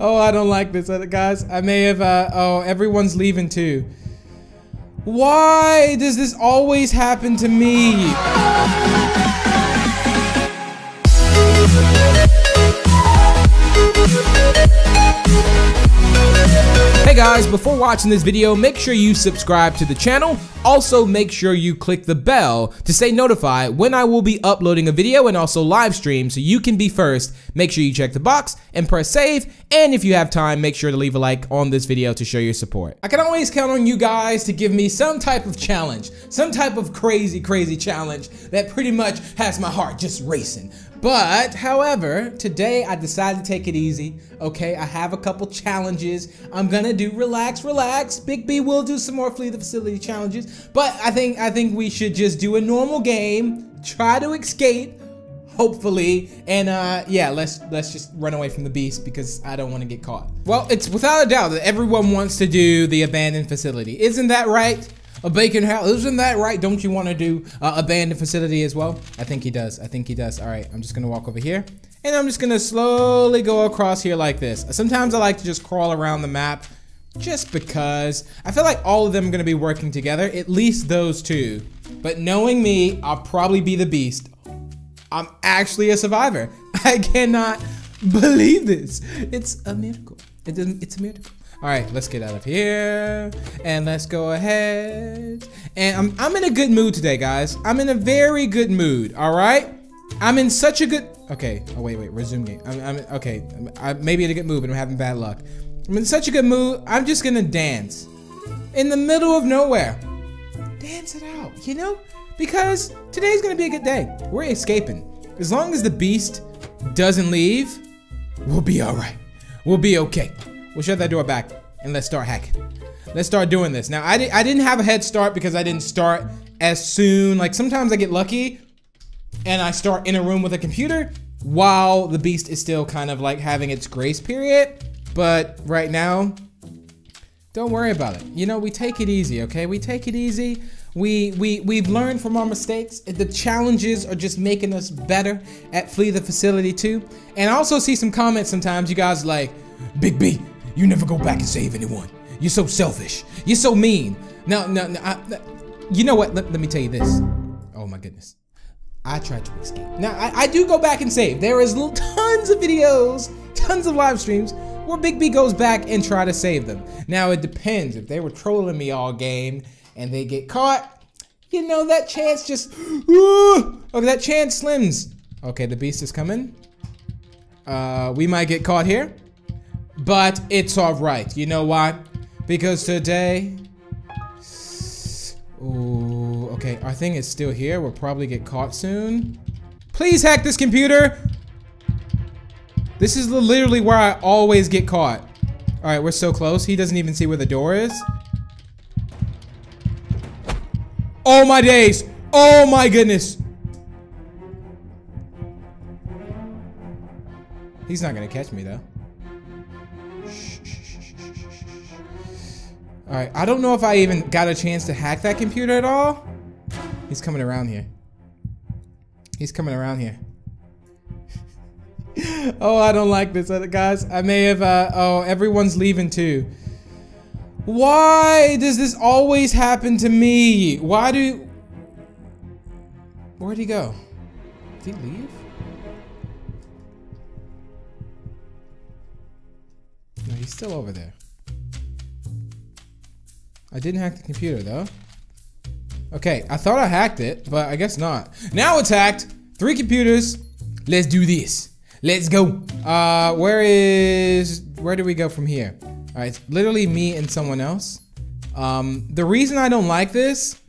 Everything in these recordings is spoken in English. Oh, I don't like this, guys. I may have, oh, everyone's leaving too. Why does this always happen to me? Hey guys, before watching this video, make sure you subscribe to the channel. Also, make sure you click the bell to stay notified when I will be uploading a video and also live stream so you can be first. Make sure you check the box and press save. And if you have time, make sure to leave a like on this video to show your support. I can always count on you guys to give me some type of challenge, some type of crazy, crazy challenge that pretty much has my heart just racing. But, however, today I decided to take it easy, okay? I have a couple challenges. I'm gonna do relax, relax. Big B will do some more Flee the Facility challenges. But I think we should just do a normal game, try to escape, hopefully, and yeah, let's just run away from the beast because I don't want to get caught. Well, it's without a doubt that everyone wants to do the abandoned facility. Isn't that right? A bacon house, isn't that right? Don't you want to do abandoned facility as well? I think he does, I think he does. All right, I'm just gonna walk over here. And I'm just gonna slowly go across here like this. Sometimes I like to just crawl around the map just because I feel like all of them are gonna be working together, at least those two. But knowing me, I'll probably be the beast. I'm actually a survivor. I cannot believe this. It's a miracle. It's a miracle. All right, let's get out of here and let's go ahead. And I'm in a good mood today, guys. I'm in a very good mood, all right? I'm in such a good, okay. Oh, wait, resume game. I maybe in a good mood, but I'm having bad luck. I'm in such a good mood, I'm just gonna dance. In the middle of nowhere. Dance it out, you know? Because today's gonna be a good day. We're escaping. As long as the beast doesn't leave, we'll be all right. We'll be okay. We'll shut that door back and let's start hacking. Let's start doing this. Now, I didn't have a head start because I didn't start as soon. Like sometimes I get lucky and I start in a room with a computer while the beast is still kind of like having its grace period. But right now, don't worry about it. You know, we take it easy, okay? We take it easy. We've learned from our mistakes. The challenges are just making us better at Flee the Facility too. And I also see some comments sometimes, you guys are like, Big B, you never go back and save anyone. You're so selfish. You're so mean. No, you know what? Let me tell you this. Oh my goodness. I tried to escape. Now, I do go back and save. There is tons of videos, tons of live streams where Big B goes back and try to save them. Now it depends, if they were trolling me all game and they get caught, you know that chance just, okay, that chance slims. Okay, the beast is coming. We might get caught here, but it's all right, you know why? Because today, ooh, okay, our thing is still here. We'll probably get caught soon. Please hack this computer. This is literally where I always get caught. All right, we're so close. He doesn't even see where the door is. Oh my days. Oh my goodness. He's not gonna catch me though. All right, I don't know if I even got a chance to hack that computer at all. He's coming around here. He's coming around here. Oh, I don't like this, guys. I may have, oh, everyone's leaving too. Why does this always happen to me? Why do, where'd he go? Did he leave? No, he's still over there. I didn't hack the computer though. Okay, I thought I hacked it, but I guess not. Now it's hacked, 3 computers. Let's do this. Let's go. Where do we go from here? All right, it's literally me and someone else. The reason I don't like this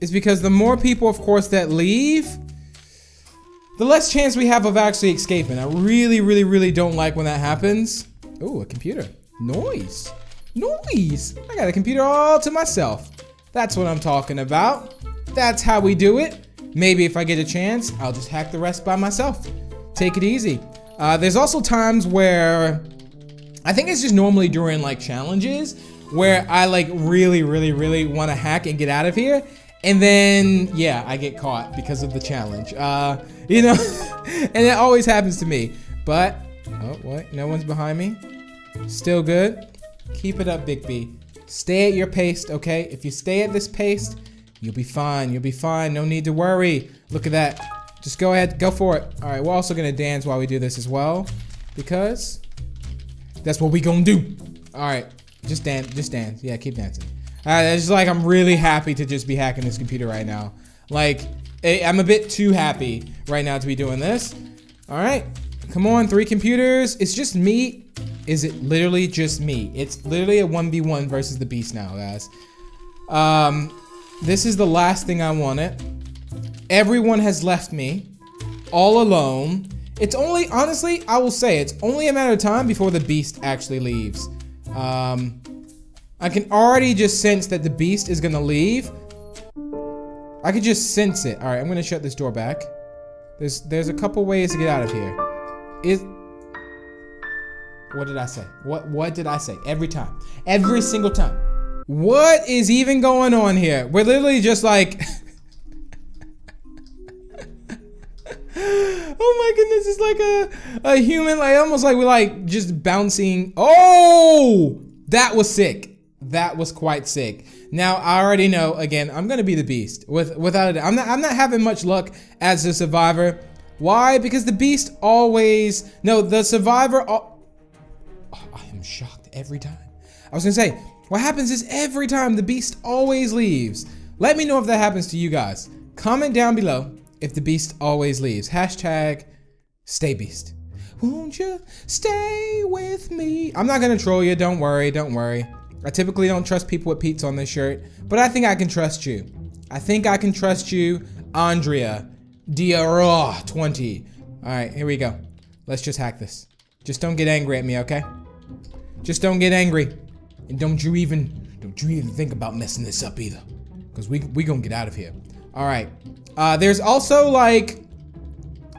is because the more people, of course, that leave, the less chance we have of actually escaping. I really, really, really don't like when that happens. Ooh, a computer. Noise. Noise. I got a computer all to myself. That's what I'm talking about. That's how we do it. Maybe if I get a chance, I'll just hack the rest by myself. Take it easy. There's also times where I think it's just normally during like challenges where I like really, really, really want to hack and get out of here. And then, yeah, I get caught because of the challenge. You know, and it always happens to me, but Oh, what? No one's behind me? Still good? Keep it up, Big B. Stay at your pace, okay? If you stay at this pace, you'll be fine. You'll be fine. No need to worry. Look at that. Just go ahead. Go for it. All right. We're also going to dance while we do this as well because that's what we going to do. All right. Just dance. Just dance. Yeah, keep dancing. All right. It's just like I'm really happy to just be hacking this computer right now. Like, I'm a bit too happy right now to be doing this. All right. Come on. 3 computers. It's just me. Is it literally just me? It's literally a 1v1 versus the beast now, guys. This is the last thing I wanted. Everyone has left me, all alone. It's only, honestly, I will say, it's only a matter of time before the beast actually leaves. I can already just sense that the beast is gonna leave. I could just sense it. All right, I'm gonna shut this door back. There's a couple ways to get out of here. What did I say? What did I say? Every time, every single time. What is even going on here? We're literally just like, oh my goodness, it's like a human, like almost like we're like just bouncing. Oh, that was sick. That was quite sick. Now I already know. Again, I'm gonna be the beast without it. I'm not having much luck as a survivor. Why? Because the beast always no. The survivor. Oh, I am shocked every time. I was gonna say. What happens is every time the beast always leaves. Let me know if that happens to you guys. Comment down below if the beast always leaves. Hashtag stay beast. Won't you stay with me? I'm not gonna troll you, don't worry, don't worry. I typically don't trust people with Pete's on this shirt, but I think I can trust you. I think I can trust you, Andrea DR20. All right, here we go. Let's just hack this. Just don't get angry at me, okay? Just don't get angry. And don't you even think about messing this up either, because we gonna get out of here. All right. There's also like,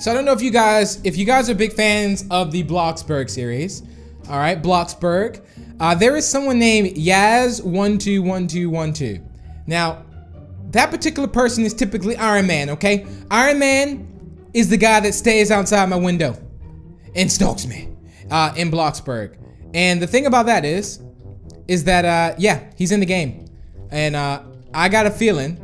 so I don't know if you guys are big fans of the Bloxburg series. All right, Bloxburg. There is someone named Yaz121212. Now, that particular person is typically Iron Man. Okay, Iron Man is the guy that stays outside my window and stalks me in Bloxburg. And the thing about that is that, yeah, he's in the game. And I got a feeling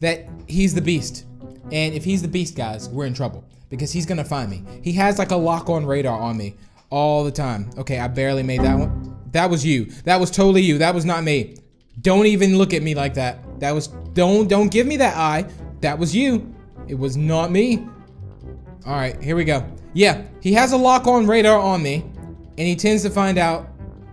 that he's the beast. And if he's the beast, guys, we're in trouble because he's gonna find me. He has like a lock-on radar on me all the time. Okay, I barely made that one. That was you. That was totally you. That was not me. Don't even look at me like that. That was, don't give me that eye. That was you. It was not me. All right, here we go. Yeah, he has a lock-on radar on me and he tends to find out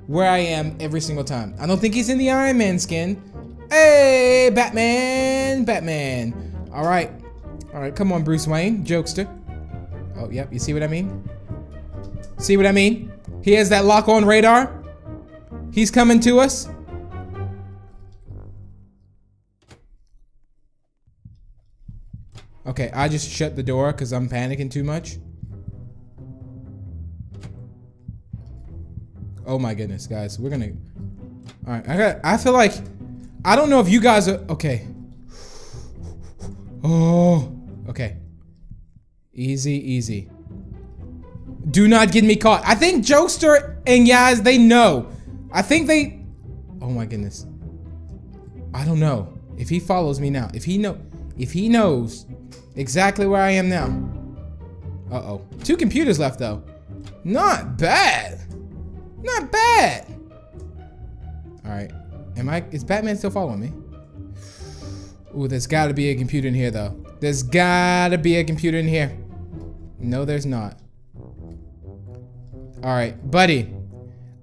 where I am every single time. I don't think he's in the Iron Man skin. Hey, Batman, Batman. All right, come on, Bruce Wayne, jokester. Oh, yep, you see what I mean? See what I mean? He has that lock-on radar. He's coming to us. Okay, I just shut the door because I'm panicking too much. Oh my goodness, guys, we're gonna, all right, I feel like, I don't know if you guys are, okay. Oh, okay. Easy, easy. Do not get me caught. I think Jokester and Yaz, they know. I think they, oh my goodness. I don't know if he follows me now. If he knows exactly where I am now. Uh-oh, 2 computers left though. Not bad. Not bad. All right, is Batman still following me? Ooh, there's gotta be a computer in here though. There's gotta be a computer in here. No, there's not. All right, buddy.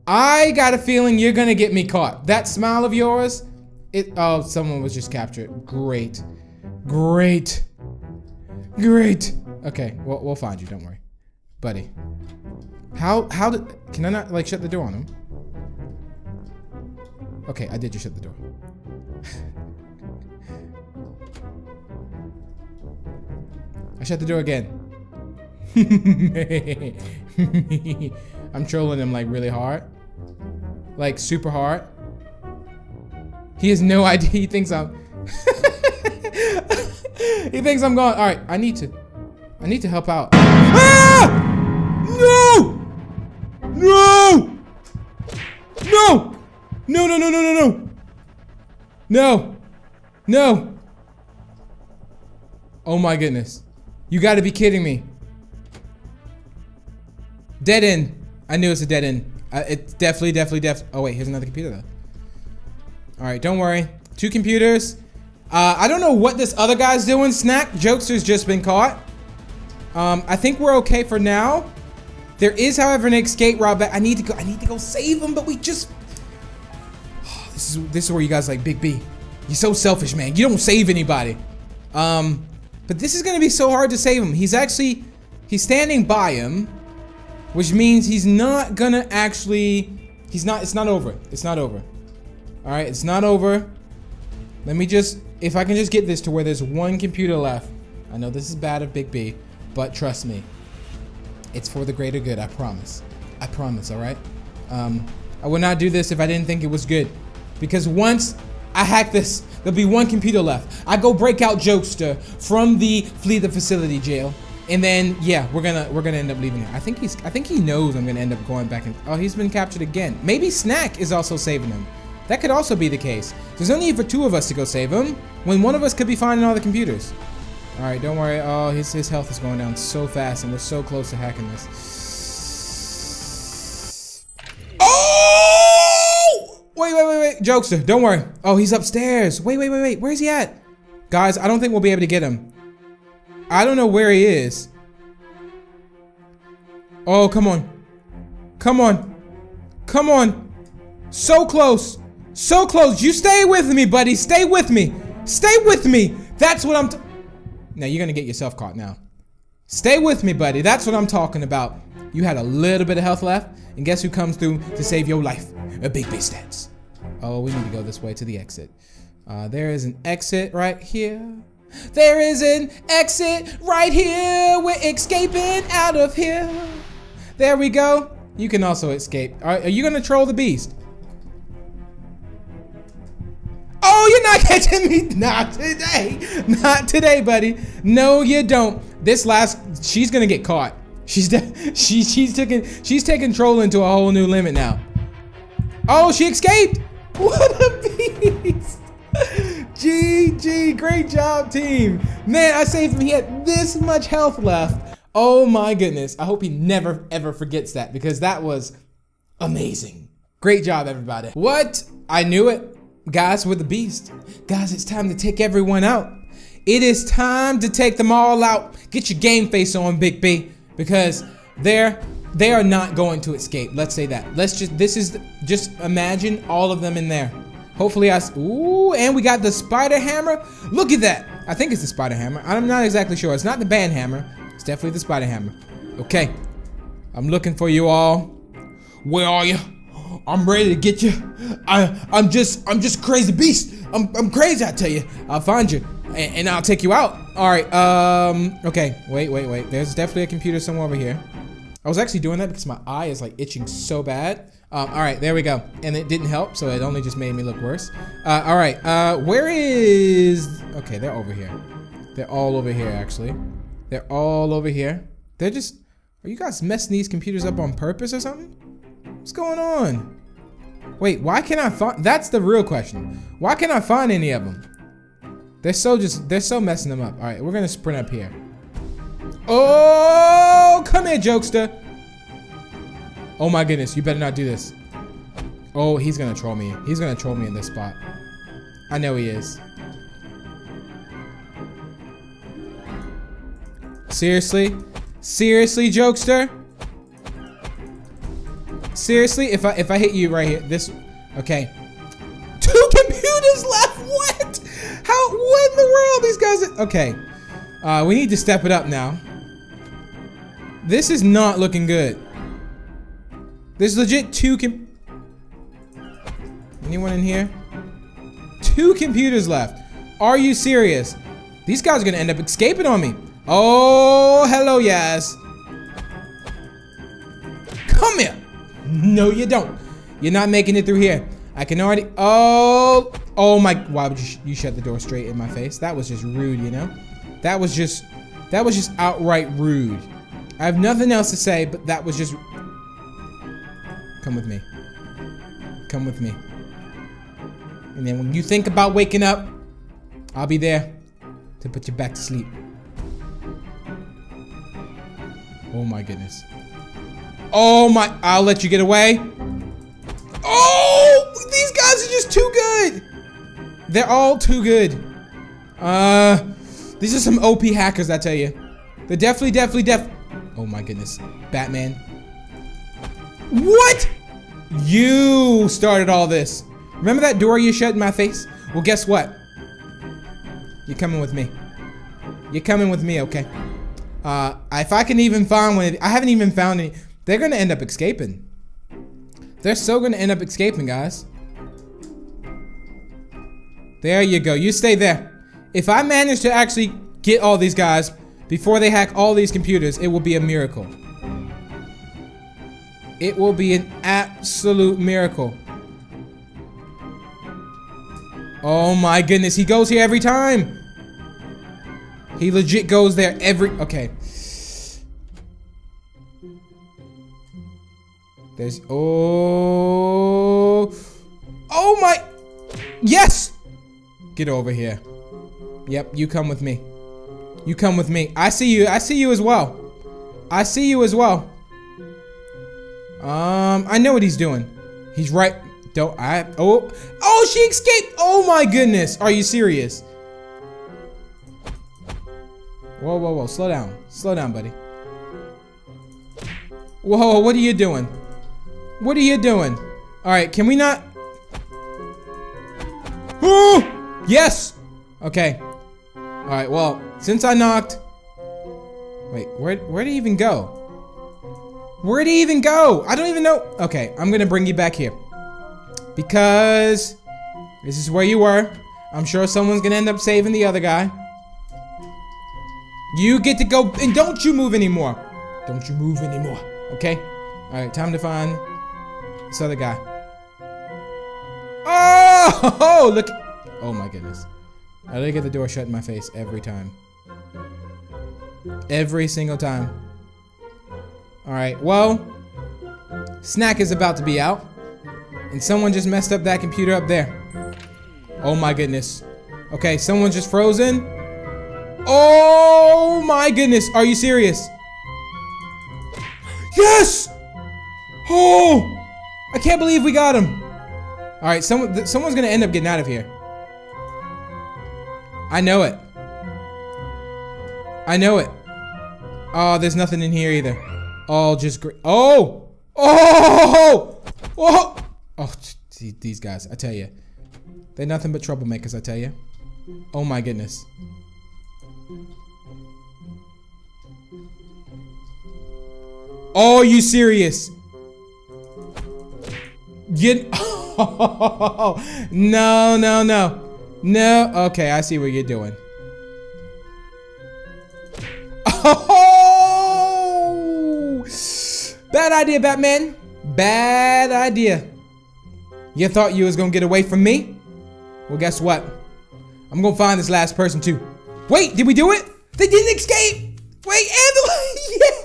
I got a feeling you're gonna get me caught. That smile of yours, oh, someone was just captured. Great, great, great. Okay, well, we'll find you, don't worry, buddy. Can I not, like, shut the door on him? Okay, I did just shut the door. I shut the door again. I'm trolling him, like, really hard. Like, super hard. He has no idea. He thinks I'm... he thinks I'm gone. All right, I need to help out. Ah! No! No! No! No! No! No! No! No! No! No! Oh my goodness! You got to be kidding me! Dead end! I knew it's a dead end. It's definitely. Oh wait, here's another computer though. All right, don't worry. Two computers. I don't know what this other guy's doing. Snack Jokester's just been caught. I think we're okay for now. There is, however, an escape route back. I need to go save him, but we just... Oh, this is where you guys like, Big B, you're so selfish, man. You don't save anybody. But this is gonna be so hard to save him. He's standing by him, which means he's not gonna actually... It's not over. It's not over. All right, it's not over. Let me just... If I can just get this to where there's one computer left. I know this is bad of Big B, but trust me. It's for the greater good, I promise. I promise, alright? I would not do this if I didn't think it was good. Because once I hack this, there'll be one computer left. I go break out Jokester from the Flee the Facility jail. And then, yeah, we're gonna end up leaving him. I think he knows I'm gonna end up going back and... Oh, he's been captured again. Maybe Snack is also saving him. That could also be the case. There's no need for two of us to go save him, when one of us could be finding all the computers. Alright, don't worry. Oh, his health is going down so fast, and we're so close to hacking this. Oh! Wait. Jokester, don't worry. Oh, he's upstairs. Wait. Where's he at? Guys, I don't think we'll be able to get him. I don't know where he is. Oh, come on. Come on. Come on. So close. So close. You stay with me, buddy. Stay with me. Stay with me. That's what I'm... Now you're gonna get yourself caught now. Stay with me, buddy. That's what I'm talking about. You had a little bit of health left, and guess who comes through to save your life? A Big B Stats. Oh, we need to go this way to the exit. There is an exit right here. There is an exit right here. We're escaping out of here. There we go. You can also escape. Are you gonna troll the beast? Oh, you're not catching me. Not today. Not today, buddy. No, you don't. This last... She's going to get caught. She's taking trolling to a whole new limit now. Oh, she escaped. What a beast. GG. Great job, team. Man, I saved him. He had this much health left. Oh, my goodness. I hope he never, ever forgets that, because that was amazing. Great job, everybody. What? I knew it. Guys, we're the beast. Guys, it's time to take everyone out. It is time to take them all out. Get your game face on, Big B, because they are not going to escape. Let's say that. Just imagine all of them in there. Hopefully ooh, and we got the spider hammer. Look at that. I think it's the spider hammer. I'm not exactly sure. It's not the band hammer. It's definitely the spider hammer. Okay. I'm looking for you all. Where are you? I'm ready to get you. I'm just crazy beast. I'm crazy, I tell you. I'll find you, and I'll take you out. All right. Okay. Wait. There's definitely a computer somewhere over here. I was actually doing that because my eye is like itching so bad. All right. There we go. And it didn't help, so it only just made me look worse. All right. Where is? Okay, they're over here. They're all over here, actually. They're all over here. They're just. Are you guys messing these computers up on purpose or something? What's going on? Wait, why can't I find... That's the real question. Why can't I find any of them? They're so messing them up. All right, we're going to sprint up here. Oh, come here, Jokester. Oh, my goodness. You better not do this. Oh, he's going to troll me. He's going to troll me in this spot. I know he is. Seriously? Seriously, Jokester? Seriously, if I hit you right here, this... Okay. Two computers left? What? How... What in the world? These guys are... Okay. We need to step it up now. This is not looking good. There's legit two anyone in here? Two computers left. Are you serious? These guys are going to end up escaping on me. Oh, hello, Yaz. Come here. No, you don't. You're not making it through here. I can already... Oh, oh my... Why would you shut the door straight in my face? That was just rude, you know? That was just outright rude. I have nothing else to say, but that was just... Come with me. Come with me. And then when you think about waking up, I'll be there to put you back to sleep. Oh my goodness. Oh my, I'll let you get away. Oh, these guys are just too good. They're all too good. These are some OP hackers, I tell you. They're definitely. Oh my goodness. Batman. What? You started all this. Remember that door you shut in my face? Well, guess what? You're coming with me. You're coming with me, okay? If I can even find one, I haven't even found any. They're gonna end up escaping. They're so gonna end up escaping, guys. There you go. You stay there. If I manage to actually get all these guys before they hack all these computers, it will be a miracle. It will be an absolute miracle. Oh my goodness, he goes here every time. He legit goes there every... Okay. There's... Oh... Oh my... Yes! Get over here. Yep, you come with me. You come with me. I see you. I see you as well. I see you as well. I know what he's doing. He's right... Don't I... Oh... Oh, she escaped! Oh my goodness! Are you serious? Whoa, whoa, whoa. Slow down. Slow down, buddy. Whoa, what are you doing? What are you doing? Alright, can we not... Oh! Yes! Okay. Alright, well, since I knocked... Wait, where'd he even go? Where'd he even go? I don't even know... Okay, I'm gonna bring you back here. Because... This is where you were. I'm sure someone's gonna end up saving the other guy. You get to go, and don't you move anymore. Don't you move anymore, okay? All right, time to find this other guy. Oh, look. Oh my goodness. I look at the door shut in my face every time. Every single time. All right, well, snack is about to be out. And someone just messed up that computer up there. Oh my goodness. Okay, someone's just frozen. Oh my goodness, are you serious? Yes! Oh! I can't believe we got him. Alright, someone's gonna end up getting out of here. I know it. I know it. Oh, there's nothing in here either. All just great. Oh! Oh! Oh! Oh, these guys, I tell you. They're nothing but troublemakers, I tell you. Oh my goodness. Oh, you serious? You... Oh, no, no, no. No. Okay, I see what you're doing. Oh! Bad idea, Batman. Bad idea. You thought you was gonna get away from me? Well, guess what? I'm gonna find this last person, too. Wait, did we do it? They didn't escape! Wait, and yeah!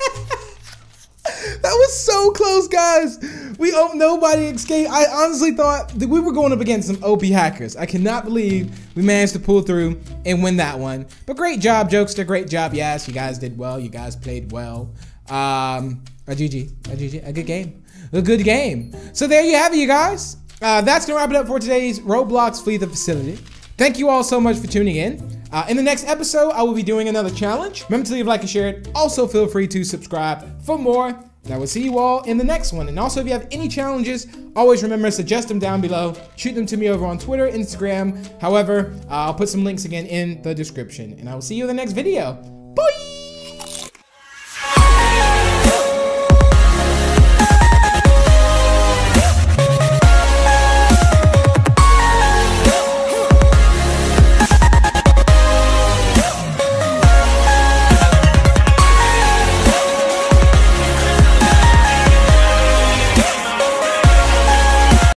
That was so close, guys. We hope nobody escaped. I honestly thought that we were going up against some OP hackers. I cannot believe we managed to pull through and win that one. But great job, Jokester. Great job, Yaz. You guys did well. You guys played well. A GG. A GG. A good game. A good game. So there you have it, you guys. That's going to wrap it up for today's Roblox Flee the Facility. Thank you all so much for tuning in. In the next episode, I will be doing another challenge. Remember to leave a like and share it. Also, feel free to subscribe for more. And I will see you all in the next one. And also, if you have any challenges, always remember to suggest them down below. Shoot them to me over on Twitter, Instagram. However, I'll put some links again in the description. And I will see you in the next video. Bye!